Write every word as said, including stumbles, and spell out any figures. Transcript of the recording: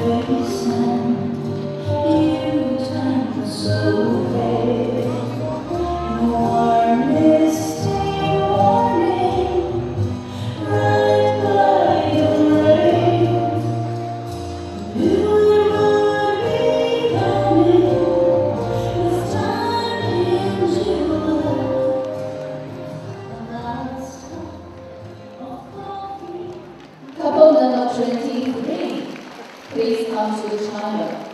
Please come to the channel.